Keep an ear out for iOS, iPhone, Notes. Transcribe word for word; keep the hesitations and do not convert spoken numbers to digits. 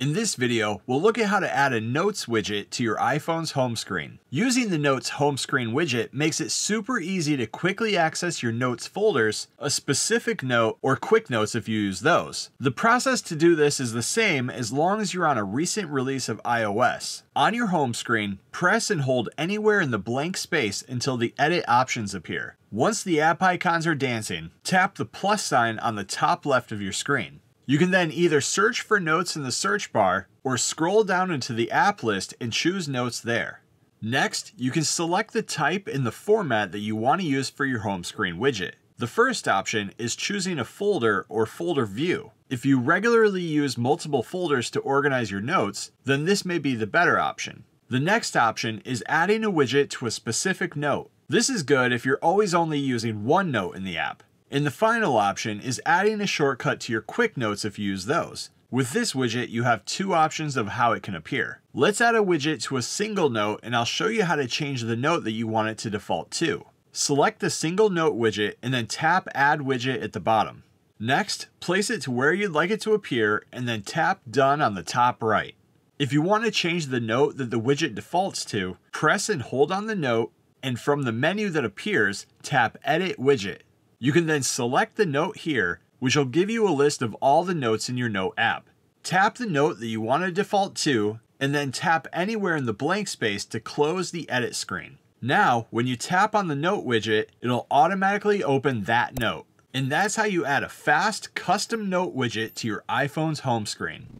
In this video, we'll look at how to add a Notes widget to your iPhone's home screen. Using the Notes home screen widget makes it super easy to quickly access your Notes folders, a specific note, or quick notes if you use those. The process to do this is the same as long as you're on a recent release of iOS. On your home screen, press and hold anywhere in the blank space until the edit options appear. Once the app icons are dancing, tap the plus sign on the top left of your screen. You can then either search for Notes in the search bar or scroll down into the app list and choose Notes there. Next, you can select the type and the format that you want to use for your home screen widget. The first option is choosing a folder or folder view. If you regularly use multiple folders to organize your notes, then this may be the better option. The next option is adding a widget to a specific note. This is good if you're always only using one note in the app. And the final option is adding a shortcut to your quick notes if you use those. With this widget, you have two options of how it can appear. Let's add a widget to a single note, and I'll show you how to change the note that you want it to default to. Select the single note widget and then tap Add Widget at the bottom. Next, place it to where you'd like it to appear and then tap Done on the top right. If you want to change the note that the widget defaults to, press and hold on the note, and from the menu that appears, tap Edit Widget. You can then select the note here, which will give you a list of all the notes in your Note app. Tap the note that you want to default to, and then tap anywhere in the blank space to close the edit screen. Now, when you tap on the Note widget, it'll automatically open that note. And that's how you add a fast, custom Note widget to your iPhone's home screen.